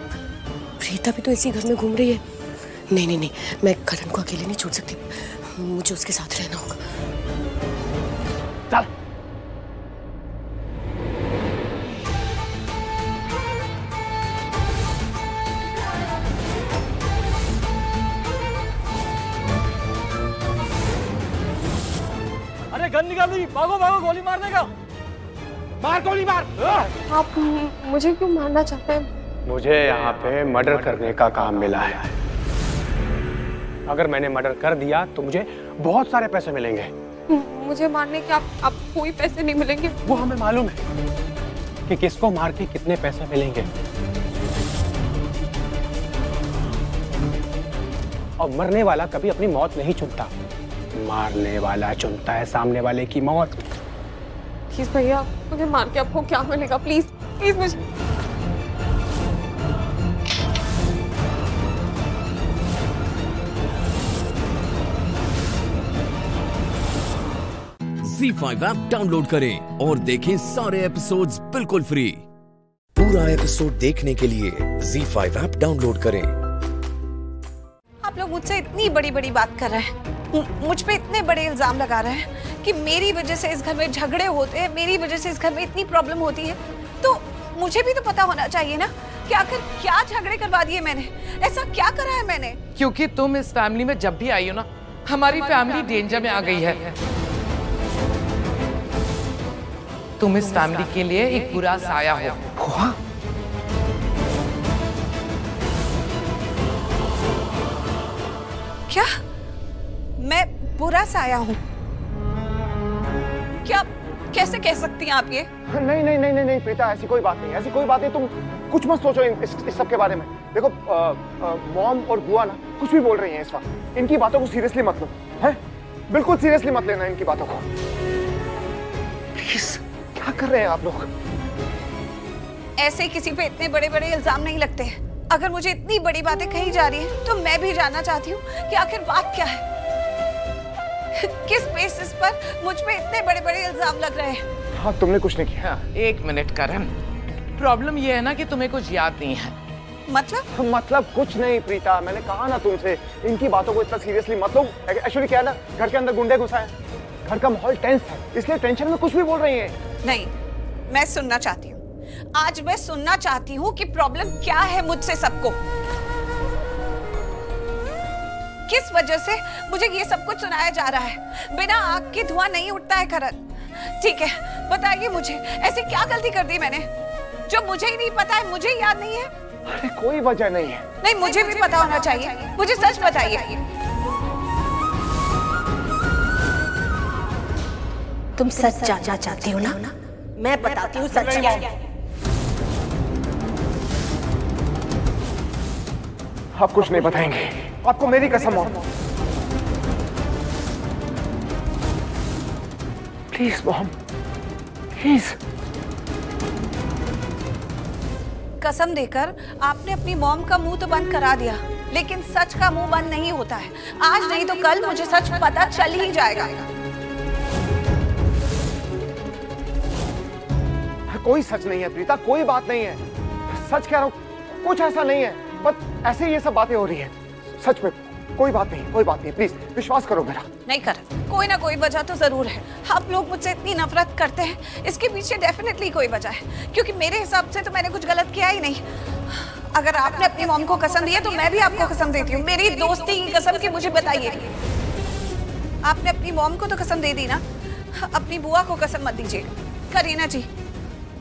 प्रीता भी तो इसी घर में घूम रही है। नहीं नहीं नहीं, मैं करण को अकेले नहीं छोड़ सकती, मुझे उसके साथ रहना होगा। चल। गन निकाल दी, भागो भागो, गोली मारने का, मार गोली मार। आप मुझे क्यों मारना चाहते हैं? मुझे यहाँ पे मर्डर करने का काम मिला है। अगर मैंने मर्डर कर दिया तो मुझे बहुत सारे पैसे मिलेंगे। मुझे मारने के आप कोई पैसे नहीं मिलेंगे। वो हमें मालूम है कि किसको मार के कितने पैसे मिलेंगे, और मरने वाला कभी अपनी मौत नहीं चुनता, मारने वाला चुनता है सामने वाले की मौत। प्लीज भैया, मुझे मार के आपको क्या मिलेगा? प्लीज प्लीज मुझे। ZEE5 ऐप डाउनलोड करें और देखें सारे एपिसोड्स बिल्कुल फ्री। पूरा एपिसोड देखने के लिए ZEE5 ऐप डाउनलोड करें। आप लोग मुझसे इतनी बड़ी बड़ी बात कर रहे हैं, मुझ पे इतने बड़े इल्जाम लगा रहे हैं कि मेरी वजह से इस घर में झगड़े होते हैं, मेरी वजह से इस घर में इतनी प्रॉब्लम होती है, तो मुझे भी तो पता होना चाहिए ना कि आखिर क्या झगड़े करवा दिए मैंने, ऐसा क्या करा है मैंने। क्योंकि तुम इस फैमिली में जब भी आई हो ना, हमारी फैमिली डेंजर में आ गई है। तुम इस फैमिली के लिए एक बुरा साया हो। क्या मैं बुरा साया हूँ? क्या कैसे कह सकती हैं आप ये? नहीं नहीं नहीं नहीं प्रीता, ऐसी कोई बात नहीं, ऐसी कोई बात नहीं। तुम कुछ मत सोचो इस सब के बारे में। देखो मॉम और बुआ ना कुछ भी बोल रही हैं इस वक्त, इनकी बातों को सीरियसली मत लो, हैं? बिल्कुल सीरियसली मत लेना इनकी बातों को। क्या कर रहे हैं आप लोग? ऐसे किसी पे इतने बड़े बड़े इल्जाम नहीं लगते हैं। अगर मुझे इतनी बड़ी बातें कही जा रही है तो मैं भी जानना चाहती हूँ कि आखिर बात क्या है, किस बेसिस पर मुझ पे इतने बड़े बड़े इल्जाम लग रहे हैं। हाँ, तुमने कुछ नहीं किया। एक मिनट करण, प्रॉब्लम ये है ना कि तुम्हें कुछ याद नहीं है। मतलब कुछ नहीं प्रीता, मैंने कहा ना तुमसे, इनकी बातों को इतना सीरियसली मत लो। एक्चुअली क्या है ना, घर के अंदर गुंडे घुसा है, घर का माहौल टेंस है, इसलिए टेंशन में कुछ भी बोल रही है। नहीं, मैं सुनना चाहती हूँ, आज मैं सुनना चाहती हूँ कि प्रॉब्लम क्या है मुझसे, सबको किस वजह से मुझे ये सब कुछ सुनाया जा रहा है। बिना आग के धुआं नहीं उठता है करण, ठीक है? बताइए मुझे, ऐसी क्या गलती कर दी मैंने जो मुझे ही नहीं पता है, मुझे याद नहीं है? अरे कोई वजह नहीं है। नहीं, मुझे भी पता होना चाहिए, मुझे सच बताइए। तुम सच जानना चाहती हो ना, मैं बताती हूँ सच क्या है। आप कुछ नहीं बताएंगे, आपको मेरी कसम हो। Please mom, please. कसम देकर आपने अपनी मॉम का मुंह तो बंद करा दिया, लेकिन सच का मुंह बंद नहीं होता है। आज नहीं तो कल मुझे सच पता चल ही जाएगा। कोई सच नहीं है प्रीता, कोई बात नहीं है, सच कह रहा हूँ, कुछ ऐसा नहीं है, बस ऐसे ये सब बातें हो रही है। सच में कोई बात नहीं, कोई बात नहीं, प्लीज विश्वास करो मेरा। नहीं कर, कोई ना कोई वजह तो जरूर है। आप लोग मुझसे इतनी नफरत करते हैं, इसके पीछे डेफिनेटली कोई वजह है, क्योंकि मेरे हिसाब से तो मैंने कुछ गलत किया ही नहीं। अगर आपने अपनी मॉम को कसम दी है तो मैं भी आपको कसम देती हूँ, मेरी दोस्ती की कसम की। मुझे बताइए, आपने अपनी मॉम को तो कसम दे दी ना, अपनी बुआ को कसम मत दीजिएगा। करीना जी,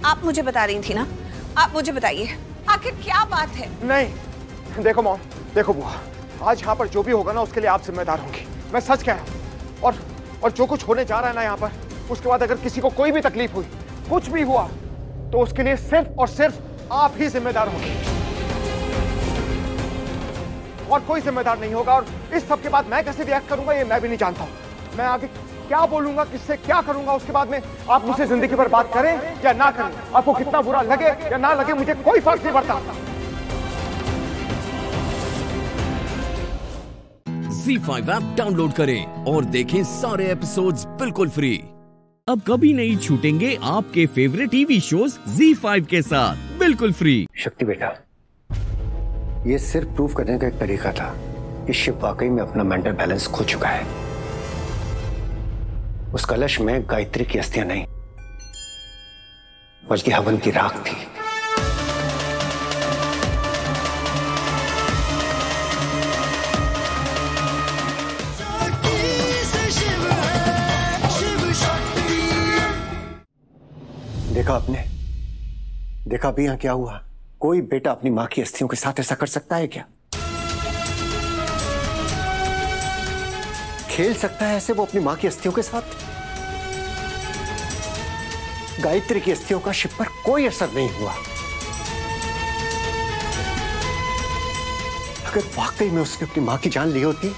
आप मुझे बता रही थी ना, आप मुझे बताइए आखिर क्या बात है। नहीं देखो मॉम, देखो बुआ, आज यहाँ पर जो भी होगा ना उसके लिए आप जिम्मेदार होंगी, मैं सच कह रहा हूँ। और जो कुछ होने जा रहा है ना यहाँ पर, उसके बाद अगर किसी को कोई भी तकलीफ हुई, कुछ भी हुआ, तो उसके लिए सिर्फ और सिर्फ आप ही जिम्मेदार होंगी, और कोई जिम्मेदार नहीं होगा। और इस सब के बाद मैं कैसे रिएक्ट करूंगा ये मैं भी नहीं जानता हूँ, मैं आगे क्या बोलूंगा, किससे क्या करूंगा, उसके बाद में आप मुझसे जिंदगी पर बात करें या ना करें, आपको कितना बुरा लगे या ना लगे, मुझे कोई फर्क नहीं पड़ता। ZEE5 ऐप डाउनलोड करें और देखें सारे एपिसोड्स बिल्कुल फ्री। अब कभी नहीं छूटेंगे आपके फेवरेट टीवी शोज ZEE5 के साथ बिल्कुल फ्री। शक्ति बेटा, ये सिर्फ प्रूफ करने का एक तरीका था कि शिव वाकई में अपना मेंटल बैलेंस खो चुका है। उस कलश में गायत्री की अस्थियां नहीं बल्कि हवन की राख थी। देखा आपने? देखा भी यहाँ क्या हुआ? कोई बेटा अपनी माँ की अस्थियों के साथ ऐसा कर सकता है क्या? खेल सकता है ऐसे वो अपनी माँ की अस्थियों के साथ? गायत्री की अस्थियों का शिव पर कोई असर नहीं हुआ। अगर वाकई में उसने अपनी माँ की जान ली होती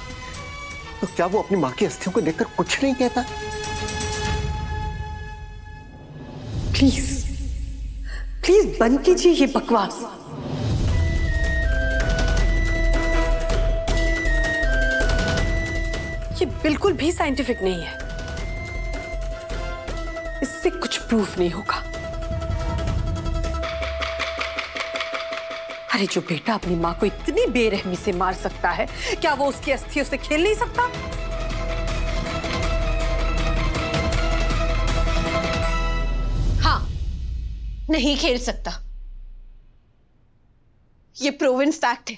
तो क्या वो अपनी माँ की अस्थियों को देखकर कुछ नहीं कहता? प्लीज प्लीज बंद कीजिए ये बकवास। ये बिल्कुल भी साइंटिफिक नहीं है, इससे कुछ प्रूफ नहीं होगा। अरे जो बेटा अपनी माँ को इतनी बेरहमी से मार सकता है, क्या वो उसकी अस्थियों से खेल नहीं सकता? हाँ, नहीं खेल सकता, ये प्रूवन फैक्ट है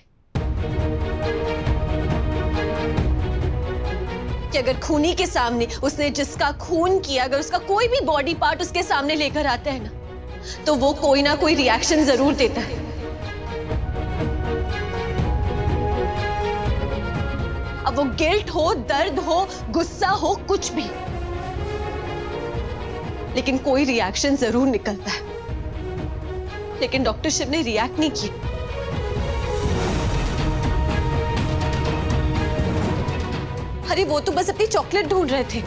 कि अगर खूनी के सामने उसने जिसका खून किया, अगर उसका कोई भी बॉडी पार्ट उसके सामने लेकर आता है ना, तो वो कोई ना कोई रिएक्शन जरूर देता है। अब वो गिल्ट हो, दर्द हो, गुस्सा हो, कुछ भी, लेकिन कोई रिएक्शन जरूर निकलता है। लेकिन डॉक्टर शिव ने रिएक्ट नहीं किया। अरे वो तो बस अपनी चॉकलेट ढूंढ रहे थे।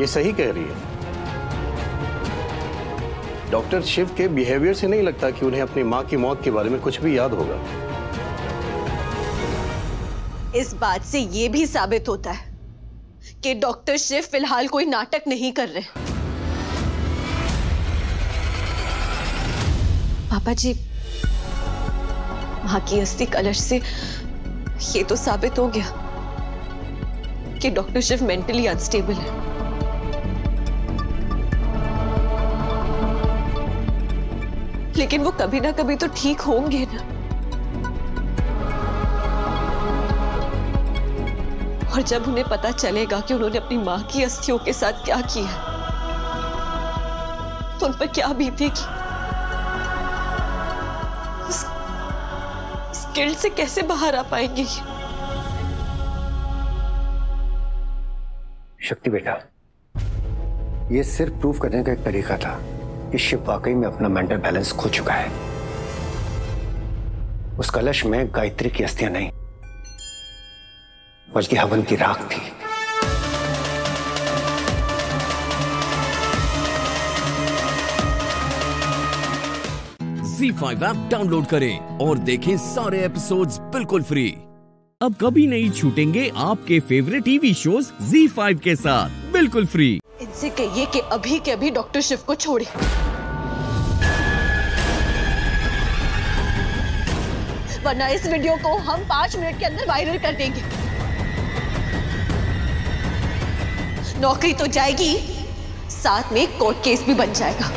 ये सही कह रही है। डॉक्टर शिव के बिहेवियर से नहीं लगता कि उन्हें अपनी माँ की मौत के बारे में कुछ भी याद होगा। इस बात से ये भी साबित होता है कि डॉक्टर शिव फिलहाल कोई नाटक नहीं कर रहे। पापा जी, माँ की अस्थि कलश से ये तो साबित हो गया कि डॉक्टर शिव मेंटली अनस्टेबल है। लेकिन वो कभी ना कभी तो ठीक होंगे ना। और जब उन्हें पता चलेगा कि उन्होंने अपनी मां की अस्थियों के साथ क्या किया, तो उन पर क्या बीतेगी, गिल्ड से कैसे बाहर आ पाएंगे? शक्ति बेटा, ये सिर्फ प्रूफ करने का एक तरीका था कि शिव वाकई में अपना मेंटल बैलेंस खो चुका है। उस कलश में गायत्री की अस्थियां नहीं बल्कि हवन की राख थी। ZEE5 ऐप डाउनलोड करें और देखें सारे एपिसोड्स बिल्कुल फ्री। अब कभी नहीं छूटेंगे आपके फेवरेट टीवी शोज ZEE5 के साथ बिल्कुल फ्री। इनसे कहिए कि अभी के अभी डॉक्टर शिव को छोड़े। वरना इस वीडियो को हम 5 मिनट के अंदर वायरल कर देंगे। नौकरी तो जाएगी, साथ में कोर्ट केस भी बन जाएगा।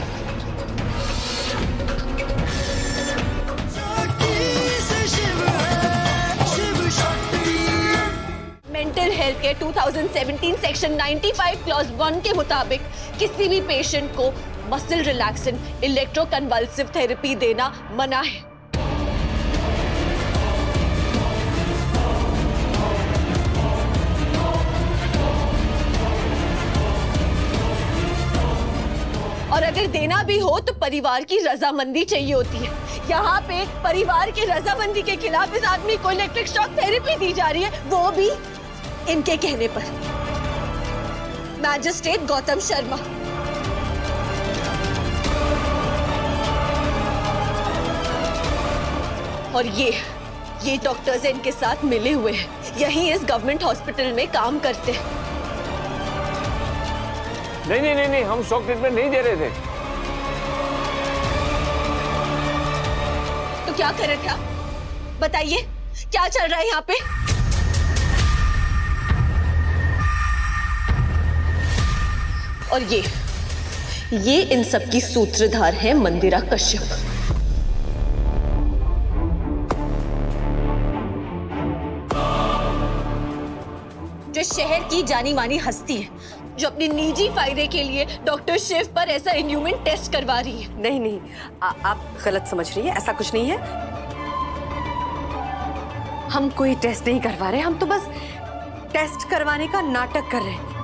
हेल्थ केयर 2017 सेक्शन 95 क्लॉज 1 के मुताबिक किसी भी पेशेंट को मसल रिलैक्सेंट इलेक्ट्रोकन्वल्सिव थेरेपी देना मना है। और अगर देना भी हो तो परिवार की रजामंदी चाहिए होती है। यहाँ पे परिवार की रजामंदी के खिलाफ इस आदमी को इलेक्ट्रिक शॉक थेरेपी दी जा रही है, वो भी इनके कहने पर। मैजिस्ट्रेट गौतम शर्मा, और ये डॉक्टर्स इनके साथ मिले हुए हैं, यही इस गवर्नमेंट हॉस्पिटल में काम करते हैं। नहीं नहीं नहीं नहीं, हम शॉक ट्रीटमेंट नहीं दे रहे थे। तो क्या कर रहे थे आप? बताइए क्या चल रहा है यहाँ पे? और ये इन सब की सूत्रधार है मंदिरा कश्यप। शहर की जानी मानी हस्ती है जो अपनी निजी फायदे के लिए डॉक्टर शिव पर ऐसा इनह्यूमन टेस्ट करवा रही है। नहीं नहीं, आप गलत समझ रही है, ऐसा कुछ नहीं है। हम कोई टेस्ट नहीं करवा रहे, हम तो बस टेस्ट करवाने का नाटक कर रहे हैं।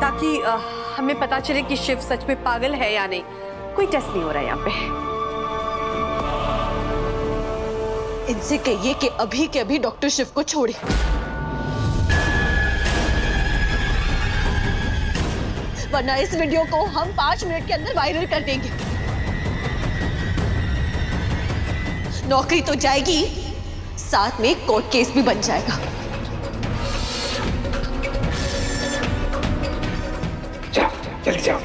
ताकि हमें पता चले कि शिव सच में पागल है या नहीं। कोई टेस्ट नहीं हो रहा है यहाँ पे। इनसे कहिए कि अभी के अभी डॉक्टर शिव को छोड़े। वरना इस वीडियो को हम 5 मिनट के अंदर वायरल कर देंगे। नौकरी तो जाएगी, साथ में कोर्ट केस भी बन जाएगा। जाओ, जल्दी जाओ।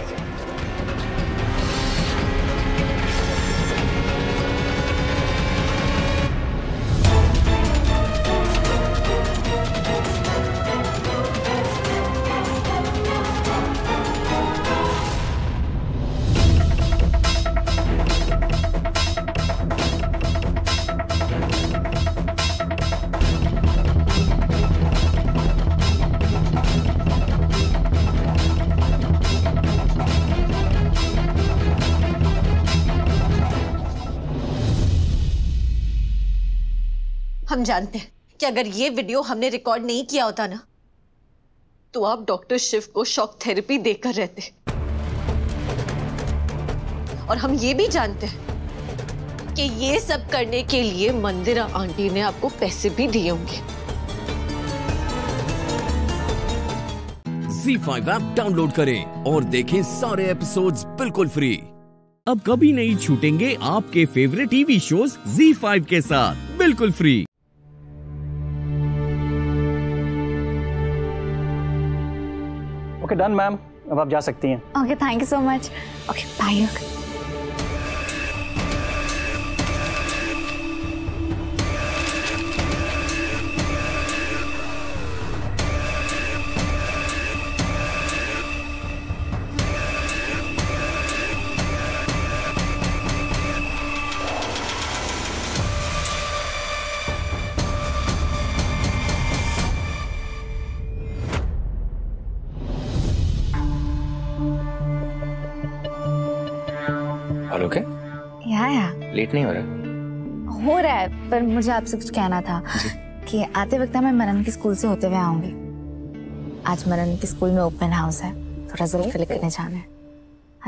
हम जानते हैं कि अगर ये वीडियो हमने रिकॉर्ड नहीं किया होता ना, तो आप डॉक्टर शिव को शॉक थेरेपी देकर रहते। और हम ये भी जानते हैं कि ये सब करने के लिए मंदिरा आंटी ने आपको पैसे भी दिए होंगे। ZEE5 ऐप डाउनलोड करें और देखें सारे एपिसोड्स बिल्कुल फ्री। अब कभी नहीं छूटेंगे आपके फेवरेट टीवी शोज ZEE5 के साथ बिल्कुल फ्री। ओके डन मैम, अब आप जा सकती हैं। Okay thank you so much. Okay bye. Late नहीं हो रहा? हो रहा है, पर मुझे आपसे कुछ कहना था कि आते वक्त मैं मरन के स्कूल से होते हुए आऊंगी। आज मरन के स्कूल में ओपन हाउस है, थोड़ा जरूर फिल्म करने जाना है।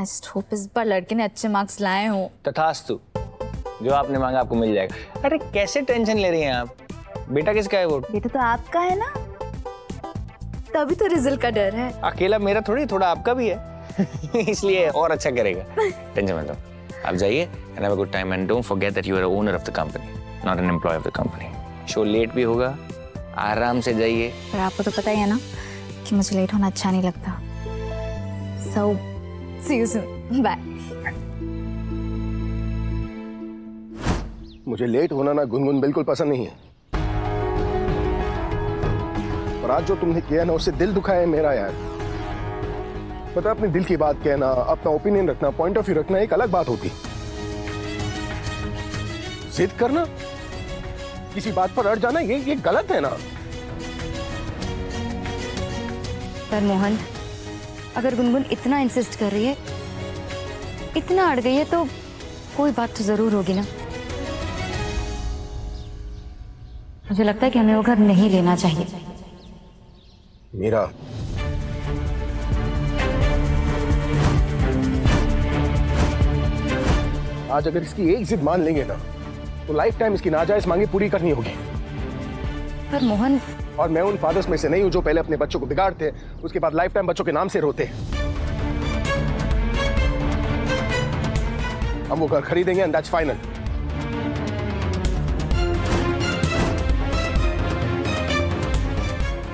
I just hope इस बार लड़के ने अच्छे मार्क्स लाए हों। तथास्तु, जो आपने मांगा आपको मिल जाएगा। अरे कैसे टेंशन ले रही हैं आप? बेटा किसका है वो? बेटा तो आपका है ना, तभी तो रिजल्ट का डर है। अकेला मेरा थोड़ी, थोड़ा आपका भी है इसलिए और अच्छा करेगा। टेंशन मत लो, आप जाइए and have a good time and don't forget that you are a owner of the company, not an employee of the company. Show late भी होगा, आराम से जाइए। पर आपको तो पता ही है ना कि मुझे लेट होना अच्छा नहीं लगता। So see you soon, bye. मुझे लेट होना ना गुनगुन बिल्कुल पसंद नहीं है। पर आज जो तुमने किया ना उससे दिल दुखा है मेरा यार। पता, अपने दिल की बात कहना, अपना ओपिनियन रखना, पॉइंट ऑफ व्यू रखना एक अलग बात होती। जिद करना, किसी बात पर अड़ जाना, ये गलत है ना। पर मोहन, अगर गुनगुन इतना इंसिस्ट कर रही है, इतना अड़ गई है, तो कोई बात तो जरूर होगी ना। मुझे लगता है कि हमें वो घर नहीं लेना चाहिए। मेरा आज अगर इसकी एक जिद मान लेंगे ना, तो लाइफ टाइम इसकी नाजायज मांगे पूरी करनी होगी। पर मोहन, और मैं उन फादर्स में से नहीं हूं जो पहले अपने बच्चों को बिगाड़ते हैं, उसके बाद लाइफ टाइम बच्चों के नाम से रोते हैं। हम वो घर खरीदेंगे एंड दैट्स फाइनल।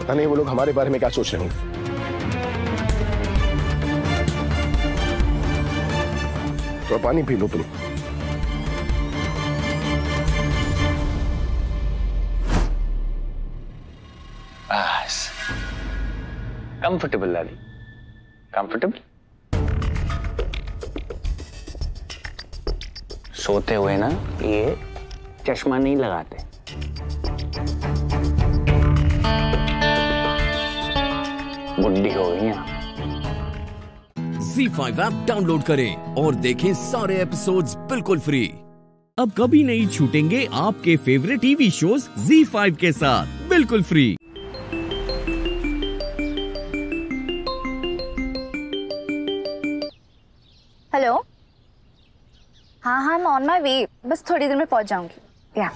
पता नहीं वो लोग हमारे बारे में क्या सोच रहे होंगे। तो पानी पी लो तुम। कंफर्टेबल दादी, कंफर्टेबल। सोते हुए ना ये चश्मा नहीं लगाते। बुढ़ी हो गई आप। ZEE5 ऐप डाउनलोड करें और देखें सारे एपिसोड्स बिल्कुल फ्री। अब कभी नहीं छूटेंगे आपके फेवरेट टीवी शोज ZEE5 के साथ बिल्कुल फ्री। हेलो, हाँ, मैं ऑन माय वे, बस थोड़ी देर में पहुंच जाऊंगी। या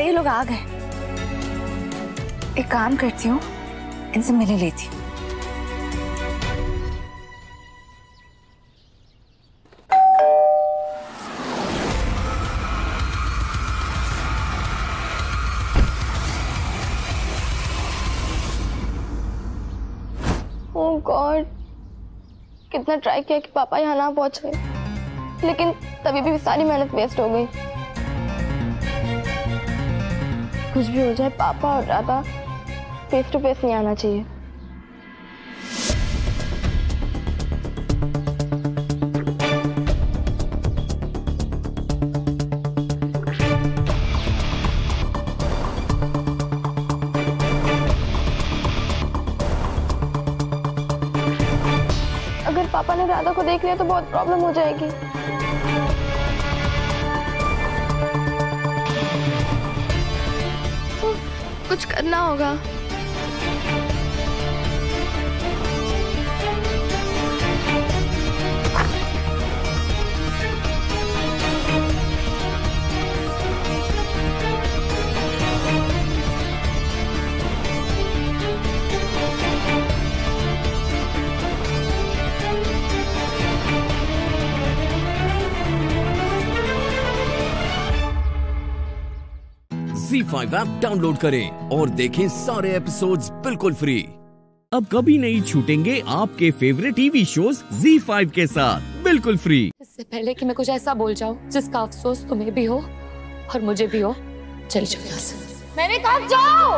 ये लोग आ गए। एक काम करती हूँ, इनसे मिले लेती। ओह गॉड, कितना ट्राई किया कि पापा यहाँ ना पहुँच गए, लेकिन तभी भी सारी मेहनत वेस्ट हो गई। कुछ भी हो जाए, पापा और राधा फेस टू फेस नहीं आना चाहिए। अगर पापा ने राधा को देख लिया तो बहुत प्रॉब्लम हो जाएगी। कुछ करना होगा। ZEE5 ऐप डाउनलोड करें और देखें सारे एपिसोड्स बिल्कुल फ्री। अब कभी नहीं छूटेंगे आपके फेवरेट टीवी शोज ZEE5 के साथ बिल्कुल फ्री। इससे पहले कि मैं कुछ ऐसा बोल जाऊं जिसका अफसोस तुम्हें भी हो और मुझे भी हो, चली जाओ यहाँ से। मैंने कहा जाओ।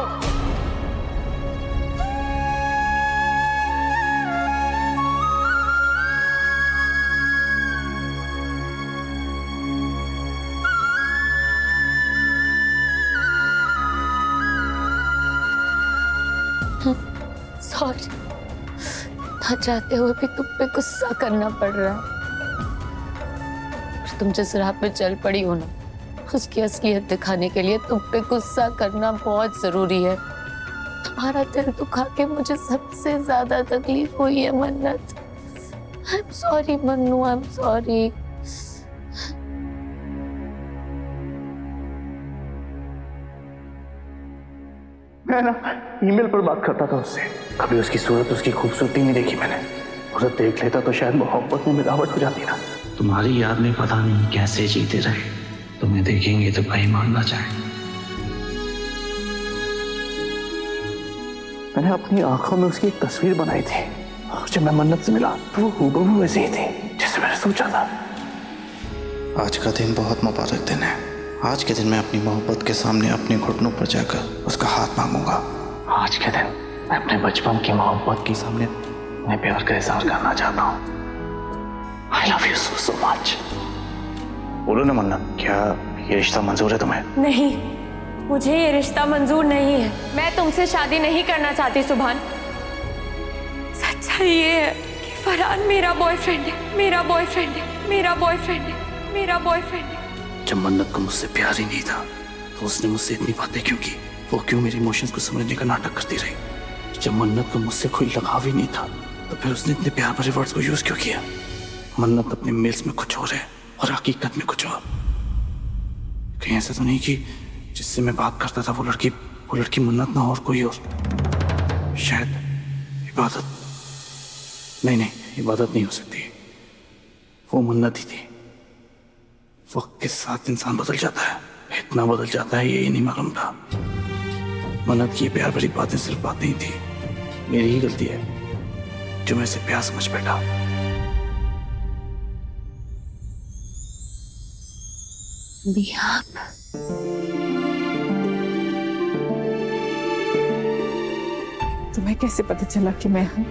सॉरी, ना चाहते हुए भी तुम पे गुस्सा करना पड़ रहा है। तुम जिस राह पे चल पड़ी हो ना, उसकी असलियत दिखाने के लिए तुम पे गुस्सा करना बहुत जरूरी है। तुम्हारा दिल दुखा के मुझे सबसे ज्यादा तकलीफ हुई है Mannat. I am sorry Mannu, I am sorry. मैं ना ईमेल पर बात करता था उससे। कभी उसकी सूरत, उसकी खूबसूरती नहीं देखी मैंने। उसे देख लेता तो शायद मोहब्बत में मिलावट हो जाती ना। तुम्हारी याद में पता नहीं कैसे जीते रहे। तुम्हें देखेंगे तो भाई मानना चाहेंगे। मैंने अपनी आंखों में उसकी एक तस्वीर बनाई थी और जब मैं मन्नत से मिला तो वो हूबहू वैसे ही थी जैसे मैंने सोचा था। आज का दिन बहुत मुबारक दिन है आज के दिन मैं अपनी मोहब्बत के सामने अपने घुटनों पर जाकर उसका हाथ मांगूंगा। आज के दिन मैं अपने बचपन की मोहब्बत के सामने अपने प्यार का इजहार करना चाहता हूँ। I love you so so much. बोलो ना मन्नत, क्या ये रिश्ता मंजूर है तुम्हें? नहीं, मुझे ये रिश्ता मंजूर नहीं है। मैं तुमसे शादी नहीं करना चाहती सुभान। सच्चाई ये है कि फरहान मेरा बॉयफ्रेंड है, मेरा बॉयफ्रेंड है, मेरा बॉयफ्रेंड है, मेरा बॉयफ्रेंड है। जब मन्नत को मुझसे प्यार ही नहीं था तो उसने मुझसे इतनी बातें क्यों की? वो क्यों मेरे इमोशंस को समझने का नाटक करती रही? जब मन्नत को मुझसे कोई लगाव ही नहीं था तो फिर उसने इतने प्यार भरे वर्ड्स को यूज क्यों किया? मन्नत अपने मेल्स में कुछ और है और हकीकत में कुछ और। कहीं ऐसा तो नहीं कि जिससे मैं बात करता था वो लड़की मन्नत ना और कोई और? शायद इबादत। नहीं, इबादत नहीं हो सकती, वो मन्नत ही थी। वक्त के साथ इंसान बदल जाता है, इतना बदल जाता है ये नहीं मालूम था। मन्नत की ये प्यार भरी बातें सिर्फ बात नहीं थी, मेरी ही गलती है जो मैं इसे प्यार समझ बैठा। तुम्हें कैसे पता चला कि मैं हूं?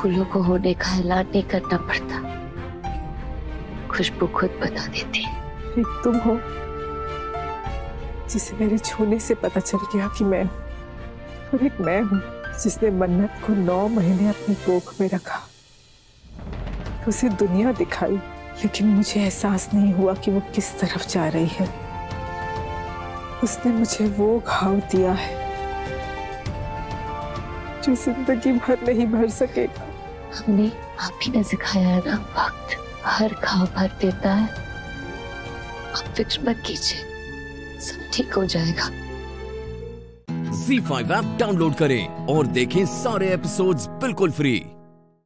फूलों को होने का ऐलान नहीं करना पड़ता, खुशबू खुद बता देती। एक तुम हो जिसे मेरे छूने से पता चल गया कि मैं हूं, और एक मैं हूं जिसने मन्नत को 9 महीने अपनी गोद में रखा, उसे दुनिया दिखाई, लेकिन मुझे एहसास नहीं हुआ कि वो किस तरफ जा रही है। उसने मुझे वो घाव दिया है जो जिंदगी भर नहीं भर सकेगा। हमने आप ही ने सिखाया ना, वक्त हर घाव भर देता है। आप फिक्र मत कीजिए, सब ठीक हो जाएगा। ZEE5 ऐप डाउनलोड करें और देखें सारे एपिसोड्स बिल्कुल फ्री।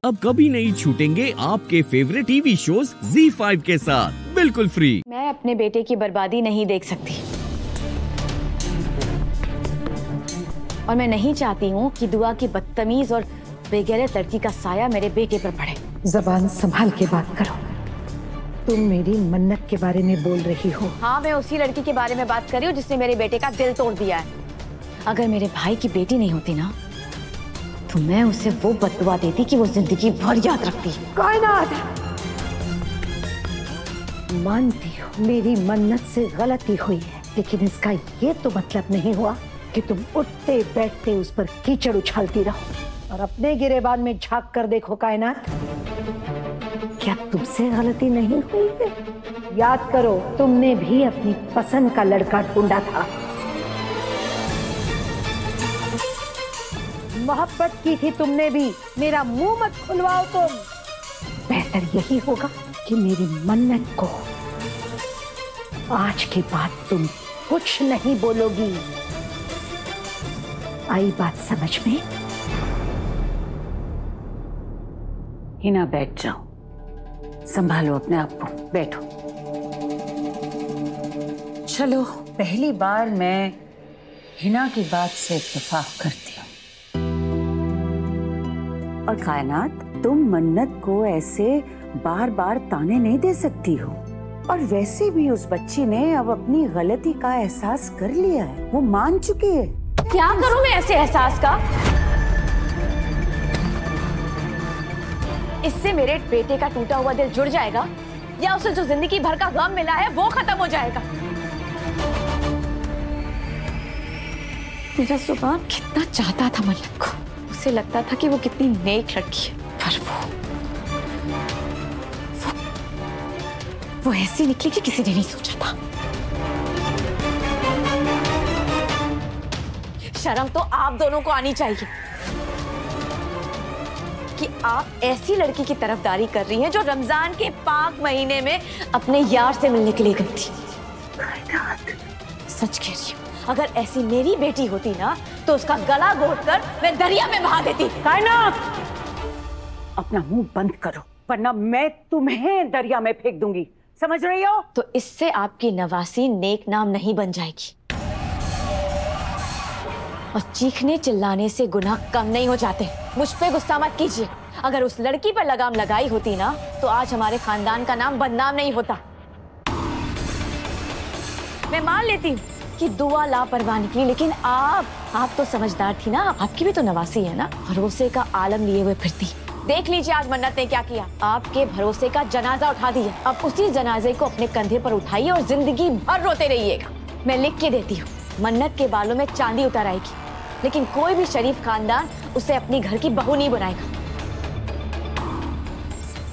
अब कभी नहीं छूटेंगे आपके फेवरेट टीवी शोज ZEE5 के साथ बिल्कुल फ्री। मैं अपने बेटे की बर्बादी नहीं देख सकती और मैं नहीं चाहती हूँ कि दुआ की बदतमीज और बेगैरत लड़की का साया मेरे बेटे पर पड़े। जबान संभाल के बात करो। तुम मेरी मन्नत के बारे में बोल रही हो? हाँ, मैं उसी लड़की के बारे में बात कर रही हूँ जिसने मेरे बेटे का दिल तोड़ दिया है। अगर मेरे भाई की बेटी नहीं होती ना तो मैं उसे वो बददुआ देती कि वो जिंदगी भर याद रखती। कायनात, मानती हो मेरी मन्नत से गलती हुई है, लेकिन इसका ये तो मतलब नहीं हुआ कि तुम उठते बैठते उस पर कीचड़ उछालती रहो और अपने गिरेबान में झाँक कर देखो। कायनात, क्या तुमसे गलती नहीं हुई है? याद करो, तुमने भी अपनी पसंद का लड़का ढूंढा था, मोहब्बत की थी तुमने भी। मेरा मुंह मत खुलवाओ तुम। बेहतर यही होगा कि मेरी मन्नत को आज के बाद तुम कुछ नहीं बोलोगी। आई बात समझ में? हिना, बैठ जाओ, संभालो अपने आप को, बैठो। चलो, पहली बार मैं हिना की बात से इत्तेफाक करती हूँ। और कायनात, तुम मन्नत को ऐसे बार बार ताने नहीं दे सकती हो। और वैसे भी उस बच्ची ने अब अपनी गलती का एहसास कर लिया है, वो मान चुकी है। क्या करूँ मैं ऐसे एहसास का? इससे मेरे बेटे का टूटा हुआ दिल जुड़ जाएगा या उसे जो जिंदगी भर का गम मिला है वो खत्म हो जाएगा? मेरा सुभान कितना चाहता था मन्नत को, उसे लगता था कि वो कितनी नेक लड़की है, पर वो ऐसी निकली कि किसी ने नहीं सोचा था। शर्म तो आप दोनों को आनी चाहिए कि आप ऐसी लड़की की तरफदारी कर रही हैं जो रमजान के पाक महीने में अपने यार से मिलने के लिए गई थी। सच कह रही हूँ, अगर ऐसी मेरी बेटी होती ना तो उसका गला घोटकर मैं दरिया में बहा देती। कायनात, अपना मुंह बंद करो वरना मैं तुम्हें दरिया में फेंक दूंगी, समझ रही हो? तो इससे आपकी नवासी नेक नाम नहीं बन जाएगी, और चीखने चिल्लाने से गुनाह कम नहीं हो जाते। मुझ पे गुस्सा मत कीजिए, अगर उस लड़की पर लगाम लगाई होती ना तो आज हमारे खानदान का नाम बदनाम नहीं होता। मैं मान लेती हूँ कि दुआ लापरवाह निकली, लेकिन आप तो समझदार थी ना, आपकी भी तो नवासी है ना, भरोसे का आलम लिए हुए फिरती। देख लीजिए आज मन्नत ने क्या किया, आपके भरोसे का जनाजा उठा दिया। अब उसी जनाजे को अपने कंधे पर उठाइए और जिंदगी भर रोते रहिएगा। मैं लिख के देती हूँ, मन्नत के बालों में चांदी उतर आएगी, लेकिन कोई भी शरीफ खानदान उसे अपनी घर की बहू नहीं बनाएगा,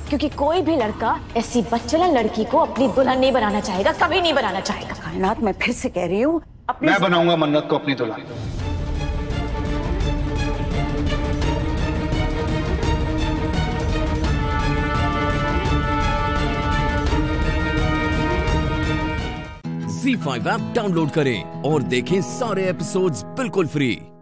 क्योंकि कोई भी लड़का ऐसी बच्चलन लड़की को अपनी दुल्हन नहीं बनाना चाहेगा, कभी नहीं बनाना चाहेगा। कायनात, मैं फिर से कह रही हूँ, मैं बनाऊंगा मन्नत को अपनी दुल्हन। ZEE5 ऐप डाउनलोड करें और देखें सारे एपिसोड्स बिल्कुल फ्री।